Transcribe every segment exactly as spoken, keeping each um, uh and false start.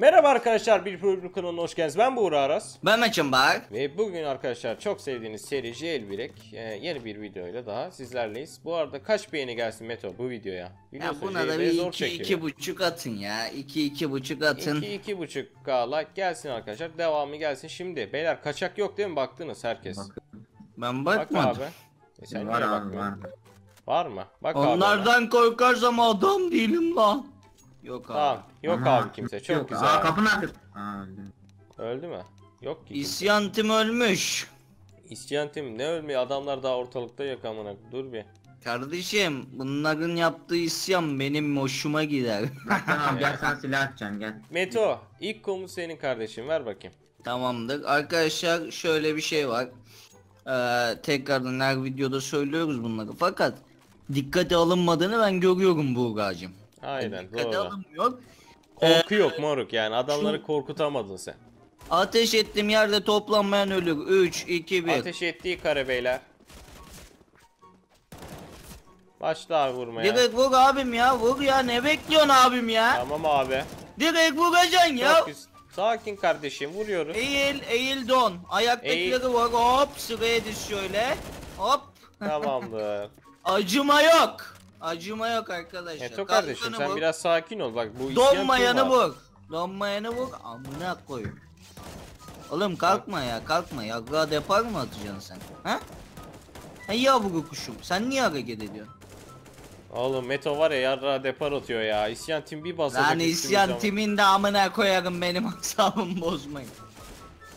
Merhaba arkadaşlar, Bilpol kanalına hoş geldiniz. Ben Buğra Aras. Ben Mertcan Bahar. Ve bugün arkadaşlar çok sevdiğiniz C J Elbirek e, yeni bir videoyla daha sizlerleyiz. Bu arada kaç beğeni gelsin Meto bu videoya? Biliyorsun, ya buna da bir iki iki buçuk atın ya. iki iki buçuk atın. iki iki buçuk K like gelsin arkadaşlar. Devamı gelsin. Şimdi beyler kaçak yok değil mi? Baktınız herkes. Bak. Ben bakmadım. Bak abi. E, sen var, abi, var. var mı? Bak onlardan abi, korkarsam adam değilim lan. Yok abi. Tamam. Yok aha, abi kimse. Çok yok, güzel. Aa, kapını açtı. Öldü mü? Yok ki. İsyan Tim ölmüş. İsyan Tim ne ölmüyor? Adamlar daha ortalıkta yok amına. Dur bir. Kardeşim bunların yaptığı isyan benim hoşuma gider. Tamam gel, sen silah atacaksın gel. Meto ilk komut senin kardeşim, ver bakayım. Tamamdır. Arkadaşlar şöyle bir şey var. Ee, tekrardan her videoda söylüyoruz bunları fakat dikkate alınmadığını ben görüyorum Buğra'cığım. Aynen yani doğru. Alınmıyor. Korku ee, yok moruk, yani adamları şu... korkutamadın sen. Ateş ettiğim yerde toplanmayan ölür. üç iki bir. Ateş ettiği kare beyler. Başla abi vurmaya. Direkt vur abim ya, vur ya, ne bekliyorsun abim ya? Tamam abi. Direkt vuracaksın ya. Sakin kardeşim, vuruyoruz. Eğil eğil don. Ayaktakileri vur, hop sıraya düş şöyle. Hop. Tamamdır. Acıma yok. Acıma yok arkadaşlar. Meto kardeşim Kalkanı sen vur. Biraz sakin ol bak, bu donmayanı vur. Donmayanı vur. Amına koyayım. Oğlum kalkma ya, kalkma ya. Yagra depar mı atacaksın sen? Ha? He yavru kuşum, sen niye hareket ediyorsun? Oğlum Meto var ya, yarra depar atıyor ya. İsyan Tim bir basacak. Yani İsyan Tim'in de amına koyarım, benim asabımı bozmayın.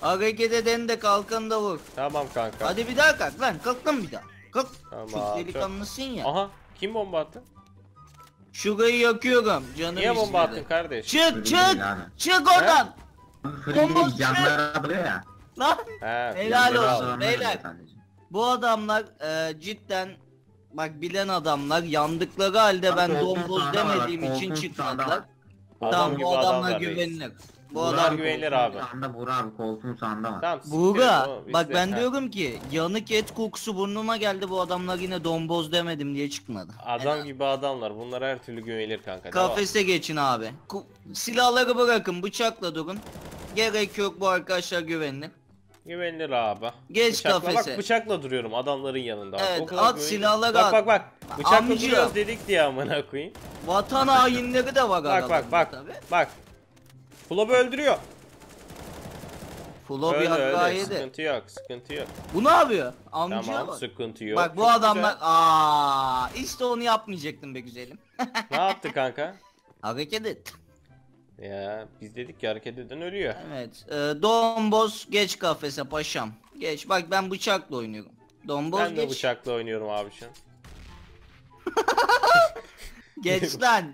Hareket edeni de kalkanı da vur. Tamam kanka. Hadi bir daha kalk lan, kalk lan bir daha. Kalk. Tamam. Şu delikanlısın ya. Aha. Kim bomba attı? Şurayı yakıyorum canım. Niye bomba attın kardeş? Çık çık yani. Çık oradan. Bomba yanlara bile ya. Lan. He, helal olsun beyler. Bu adamlar e, cidden bak bilen adamlar, yandıkları halde ben domboz demediğim için çıkmadılar. Tamam bu adamla güvenilir. Bu adam güvenilir abi. Sanda Buğra abi, koltuğun sanda var. Tamam, Buğra bak ben ha. diyorum ki yanık et kokusu burnuma geldi, bu adamlar yine domboz demedim diye çıkmadı. Adam evet. gibi adamlar, bunlara her türlü güvenilir kanka. Kafese devam. Geçin abi. Ku silahları bırakın, bıçakla durun. Gerek yok, bu arkadaşlar güvenilir. Güvenilir abi. Geç bıçakla, kafese. Bak bıçakla duruyorum adamların yanında. Evet, at silahları at. Bak bak bak. Bıçakla duruyoruz dedik diye amına koyayım. Vatan hainleri de var. Bak bak bak. Tabii. Bak. Floby öldürüyor. Floby hakkı yedi. Sıkıntı yok, sıkıntı yok. Bu ne yapıyor? Amca tamam, bak. Sıkıntı yok. Bak bu adamlar, aa, işte onu yapmayacaktım be güzelim. Ne yaptı kanka? Hareket et. Ya biz dedik ki hareket eden ölüyor. Evet. E, domboz geç kafese paşam. Geç. Bak ben bıçakla oynuyorum. Domboz ben geç. Ben de bıçakla oynuyorum abi şu an. Geç lan.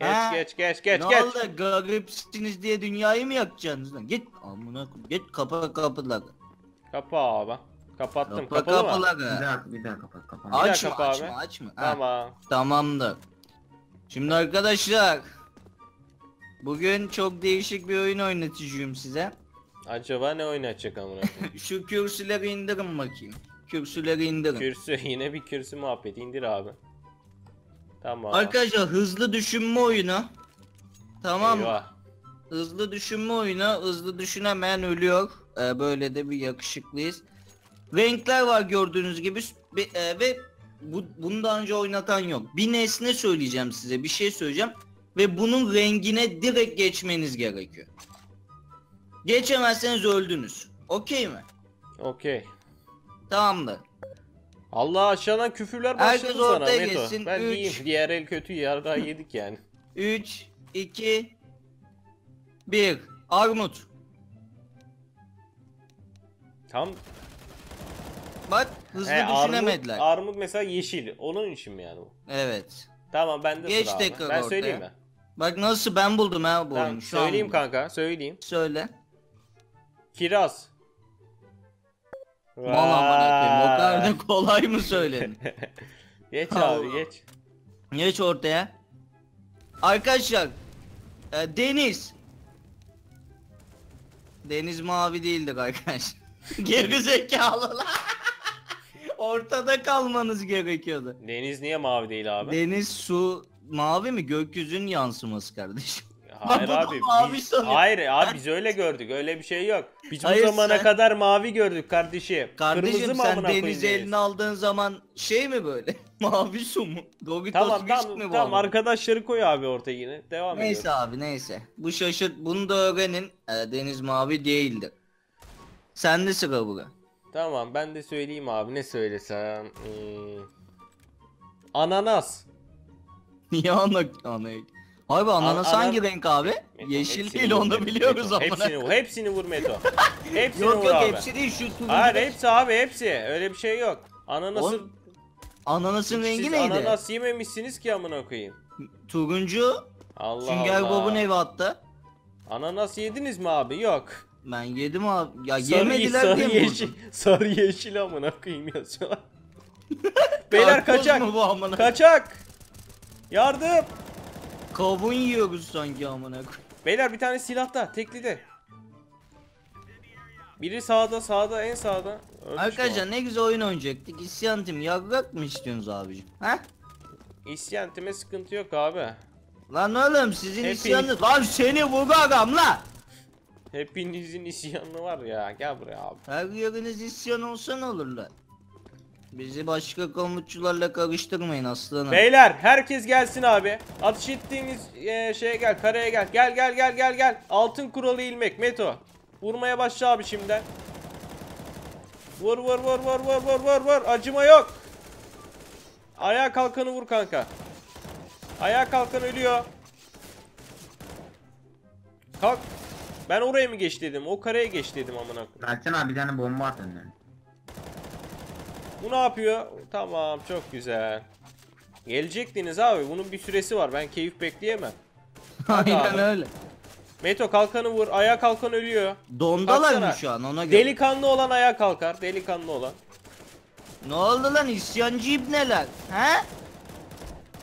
Geç, ha? geç geç geç ne geç. Ne oldu, garipsiniz diye dünyayı mı yakacaksınız lan? Git amına koyayım. Git kapa kapıları. Kapa abi. Kapattım kapa, kapalı kapıları. Mı? Bir daha bir daha kapat kapat. Açma kapa açma abi. açma. Tamam. Tamamdır. Şimdi arkadaşlar bugün çok değişik bir oyun oynatıcıyım size. Acaba ne oynatacak amına koyayım? Şu kürsüleri indirin bakayım. Kürsüleri indirin. Kürsü yine bir kürsü muhabbeti, indir abi. Tamam. Arkadaşlar hızlı düşünme oyunu. Tamam. Eyvah. Hızlı düşünme oyunu. Hızlı düşünemeyen ölüyor. Ee, böyle de bir yakışıklıyız. Renkler var gördüğünüz gibi e, ve bu, bunu daha önce oynatan yok. Bir nesne söyleyeceğim size, bir şey söyleyeceğim ve bunun rengine direkt geçmeniz gerekiyor. Geçemezseniz öldünüz. Okey mi? Okey. Tamamdır. Allah, aşağıdan küfürler başladı sana Meto. Ben iyiyim, diğer el kötü yarda yedik yani. üç iki bir armut. Tam bak hızlı He, düşünemediler. Armut, armut mesela yeşil, onun için mi yani bu? Evet. Tamam bende sıra. Geç tekrar ben ortaya. Söyleyeyim mi? Bak nasıl ben buldum ha bu tamam, oyunu. Söyleyeyim kanka, söyleyeyim. Söyle. Kiraz. Vallahi o kadar kolay mı söyledin? Geç abi geç. Geç ortaya. Arkadaşlar e, deniz. Deniz mavi değildi arkadaşlar. Geri zekalılar. Ortada kalmanız gerekiyordu. Deniz niye mavi değil abi? Deniz su mavi mi? Gökyüzünün yansıması kardeşim. Hayır abi, mavi biz, hayır abi biz öyle gördük, öyle bir şey yok. Biz hayır, bu zamana sen... kadar mavi gördük kardeşim. Kardeşim kırmızı sen denize elini aldığın zaman şey mi böyle? Mavi su mu? Dobitos tamam tamam, mi tamam arkadaşları koy abi ortaya yine. Devam neyse ediyorum. Abi neyse. Bu şaşırt bunu da öğrenin. Deniz mavi değildir. Sen de sıra bura. Tamam ben de söyleyeyim abi ne söylesem. Ee... Ananas. Niye anak anak? Abi ananas An hangi ana... renk abi? Meto, yeşil değil onu Meto, biliyoruz ama. Hepsini vur, hepsini vur Meto. Hepsini yok, vur yok, abi. Hepsi değil şu turuncu. Hayır hepsi abi hepsi. Öyle bir şey yok. Ananasın... Ananasın rengi siz neydi? Ananas yememişsiniz ki amına koyayım. Turuncu. Allah Sünger Allah. Bob'un evi hatta. Ananas yediniz mi abi? Yok. Ben yedim abi. Ya sarı, yemediler sarı diye yeşil, sarı yeşil amına koyayım yazıyorlar. Beyler kaçak. Kaçak. Yardım. Kavun yiyoruz sanki amına koyayım. Beyler bir tane silahta, teklide. Biri sağda, sağda, en sağda. Ölmüş arkadaşlar ne güzel oyun oynayacaktık. İsyan Tim yakrak mı istiyorsunuz abicim? He? İsyan Tim'e sıkıntı yok abi. Lan oğlum sizin Hepin... isyanınız. Lan seni vurdu adam lan. Hepinizin isyanı var ya. Gel buraya abi. Her yeriniz isyan olsa ne olur lan? Bizi başka komutçularla karıştırmayın aslanım. Beyler herkes gelsin abi. Atış ettiğiniz e, şeye gel, karaya gel. Gel gel gel gel gel. Altın kuralı ilmek Meto. Vurmaya başla abi şimdiden. Vur vur vur vur vur vur vur vur. Acıma yok. Ayağa kalkanı vur kanka. Ayağa kalkan ölüyor. Kalk. Ben oraya mı geç dedim? O karaya geç dedim amına. Mertcan abi bir tane bomba at önüne. Bu ne yapıyor? Tamam çok güzel. Gelecektiniz abi bunun bir süresi var ben keyif bekleyemem. Aynen abi. Öyle. Meto kalkanı vur ayağa kalkan ölüyor. Dondalar mı şu an ona göre? Delikanlı olan ayağa kalkar delikanlı olan. Ne oldu lan isyancı ibneler he?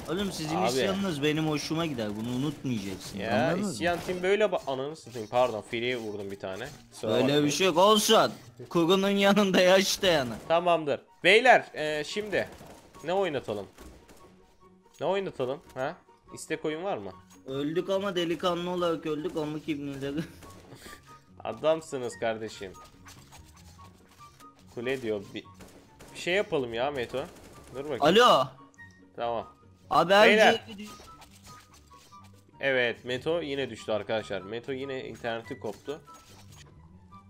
Oğlum sizin abi. İsyanınız benim hoşuma gider bunu unutmayacaksın. Ya isyan tim böyle bak ananı satayım pardon fileye vurdum bir tane. Sonra öyle bakayım. Bir şey yok olsun kurunun yanında yaş dayanı. Tamamdır. Beyler e, şimdi ne oynatalım? Ne oynatalım ha? İstek oyun var mı? Öldük ama delikanlı olarak öldük ama kimliğinde. Adamsınız kardeşim. Kule diyor bir, bir şey yapalım ya Meto. Dur bakayım. Alo. Tamam. Haberci. Evet Meto yine düştü arkadaşlar. Meto yine interneti koptu.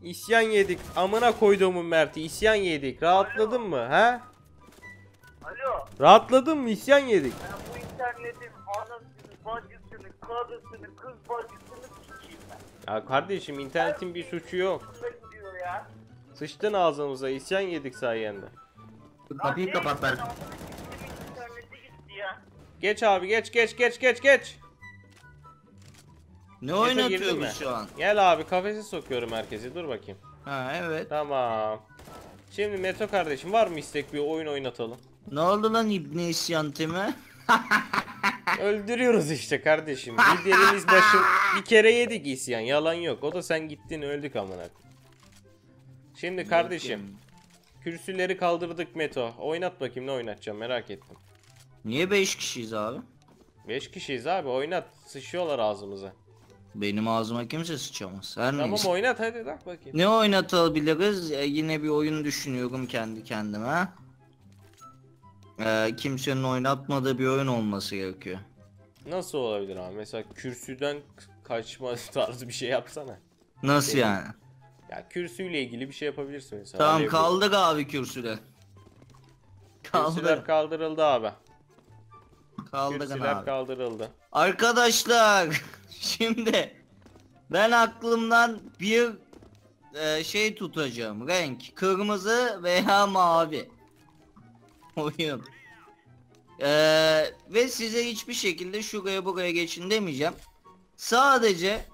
İsyan yedik. Amına koyduğumun Mert'i isyan yedik. Rahatladın alo. Mı ha? Alo. Rahatladın mı isyan yedik? Ben bu internetin anasını, bacısını, karısını, kız bacısını sikeyim ben. Ya kardeşim internetin her bir suçu yok. Ya. Sıçtın ağzımıza isyan yedik sayende. Kapıyı kapat Mert. Geç abi geç geç geç geç geç. Ne oynatıyoruz şu an? Gel abi kafese sokuyorum herkesi dur bakayım. Ha evet. Tamam. Şimdi Meto kardeşim var mı istek bir oyun oynatalım? Ne oldu lan İbni İsyan Tim'e? Öldürüyoruz işte kardeşim. Liderimiz başı bir kere yedik isyan yalan yok. O da sen gittin öldük amına. Şimdi kardeşim kürsüleri kaldırdık Meto. Oynat bakayım ne oynatacağım merak ettim. Niye beş kişiyiz abi? beş kişiyiz abi oynat sıçıyorlar ağzımıza. Benim ağzıma kimse sıçamaz. Her tamam neyse. Oynat hadi bak bakayım. Ne oynatabiliriz? Ee, yine bir oyun düşünüyorum kendi kendime. Ee, kimsenin oynatmadığı bir oyun olması gerekiyor. Nasıl olabilir abi? Mesela kürsüden kaçma tarzı bir şey yapsana. Nasıl Senin... yani? Ya kürsüyle ilgili bir şey yapabilirsin mesela. Tamam kaldık abi kürsüde. Kaldı. Kürsüler kaldırıldı abi. Kürsüler abi. Kaldırıldı. Arkadaşlar şimdi ben aklımdan bir e, şey tutacağım renk kırmızı veya mavi oyun e, ve size hiçbir şekilde şuraya buraya geçin demeyeceğim sadece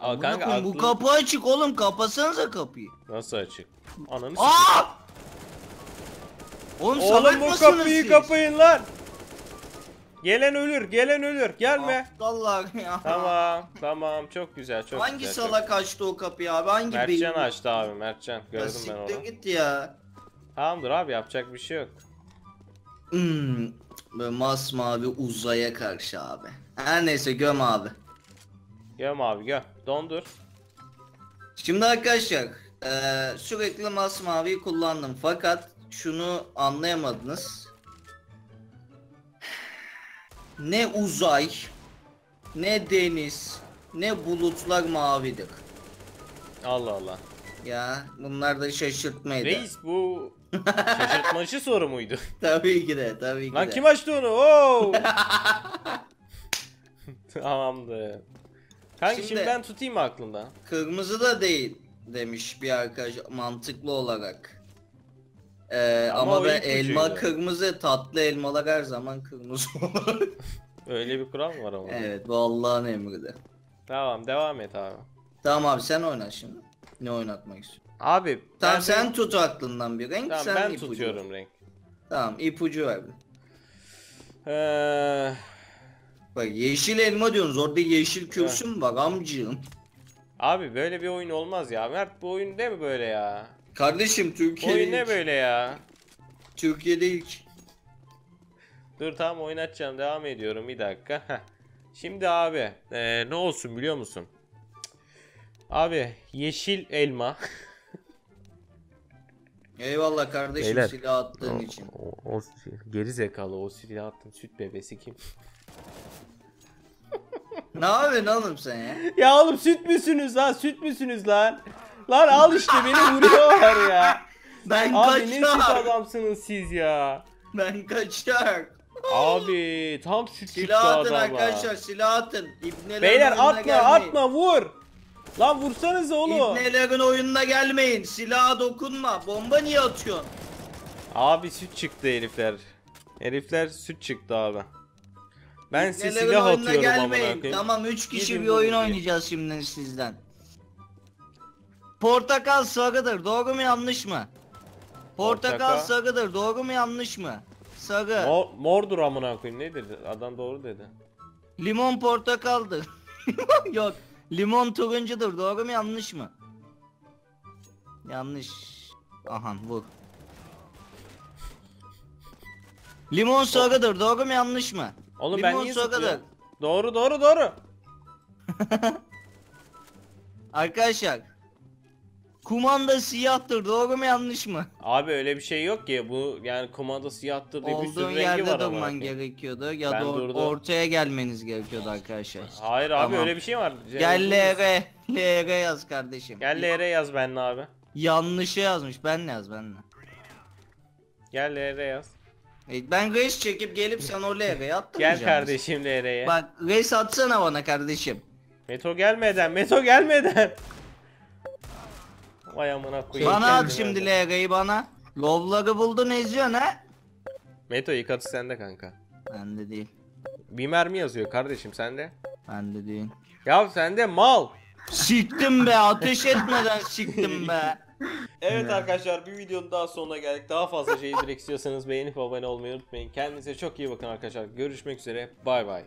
Aa, kanka, bakın, aklım... bu kapı açık oğlum kapatsanıza kapıyı nasıl açık ananı sikeyim oğlum, oğlum bu kapıyı siz? Kapayın lan. Gelen ölür, gelen ölür. Gelme. Aptallar ya. Tamam, tamam. Çok güzel, çok hangi güzel. Hangi salak açtı o kapıyı abi? Hangi Mertcan beyin? Açtı abi, Mertcan. Gördüm ya ben onu. Git ya. Tamamdır abi, yapacak bir şey yok. Hmm, masmavi uzaya karşı abi. Her neyse göm abi. Göm abi göm. Dondur. Şimdi arkadaşlar e, sürekli masmaviyi kullandım fakat şunu anlayamadınız. Ne uzay, ne deniz, ne bulutlar mavidir. Allah Allah. Ya bunlar da şaşırtmaydı. Reis bu şaşırtmacı soru muydu? Tabii ki de tabii ki de. Lan kim açtı onu? Oo! Tamamdır. Kanka şimdi, şimdi ben tutayım aklında. Kırmızı da değil demiş bir arkadaş mantıklı olarak. Ee, ama ama ben elma ucuydu. Kırmızı, tatlı elmalar her zaman kırmızı olur. Öyle bir kural mı var ama? Evet bu Allah'ın emridir. Tamam devam et abi. Tamam abi sen oyna şimdi. Ne oynatmak istiyorsun? Abi tamam sen bir... tut aklından bir renk. Tamam sen ben ipucu tutuyorum ver. Renk. Tamam ipucu ver. Ee... Bak yeşil elma diyorsunuz orada yeşil kürsü mü bak amcığım? Abi böyle bir oyun olmaz ya Mert bu oyun ne mi böyle ya? Kardeşim Türkiye oyun ne böyle ya? Türkiye'de ilk. Dur tamam oynatacağım devam ediyorum bir dakika. Şimdi abi ee, ne olsun biliyor musun? Abi yeşil elma. Eyvallah kardeşim beyler, silah attığın o, için. O, o, geri zekalı o silah attın süt bebesi kim? Ne yapıyorsun oğlum sen ya? Ya oğlum süt müsünüz lan süt müsünüz lan? Lan al işte beni vuruyorlar ya. Ben kaçar. Abi ne süt adamsınız siz ya. Ben kaçar. Abi tam süt çıktı adamlar. Silah atın arkadaşlar silah atın. İbneler beyler atma gelmeyin. Atma vur. Lan vursanız oğlum. İbnelerin oyununa gelmeyin. Silaha dokunma. Bomba niye atıyorsun? Abi süt çıktı herifler. Herifler süt çıktı abi. Ben size silah atıyorum amına. Tamam üç kişi gidin bir oyun diye oynayacağız şimdi sizden. Portakal sarıdır. Doğru mu yanlış mı? Portakal, Portakal sarıdır. Doğru mu yanlış mı? Sarı. Mor, mordur amına koyayım. Nedir? Adam doğru dedi. Limon portakaldır. Yok. Limon turuncudur. Doğru mu yanlış mı? Yanlış. Aha vur. Limon sarıdır. Doğru mu yanlış mı? Oğlum limon ben niye sarıdır. Doğru doğru doğru. Arkadaşlar. Kumanda siyahtır. Doğru mu yanlış mı? Abi öyle bir şey yok ki. Bu yani kumanda siyahtır diye bir sürü rengi var. Olduğun yerde durman gerekiyordu ya ben da or durdum. Ortaya gelmeniz gerekiyordu arkadaşlar. Hayır abi tamam. Öyle bir şey var. Gel L R. L R yaz kardeşim. Gel L R yaz benle abi. Yanlışı yazmış. Benle yaz benle. Gel L R yaz. Ben res çekip gelip sen o L R'ye attırmayacağım. Gel kardeşim L R'ye. Bak res atsana bana kardeşim. Meto gelmeden Meto gelmeden. Bana at şimdi L R'yi bana. Lovları buldun eziyorsun ha? Meto yıkatı sende kanka. Bende değil. Bir mermi yazıyor kardeşim sende. Bende değil. Ya sende mal. Siktim be ateş etmeden siktim be. Evet arkadaşlar bir videonun daha sonuna geldik. Daha fazla şey izlemek istiyorsanız beğenip abone olmayı unutmayın. Kendinize çok iyi bakın arkadaşlar. Görüşmek üzere. Bay bay.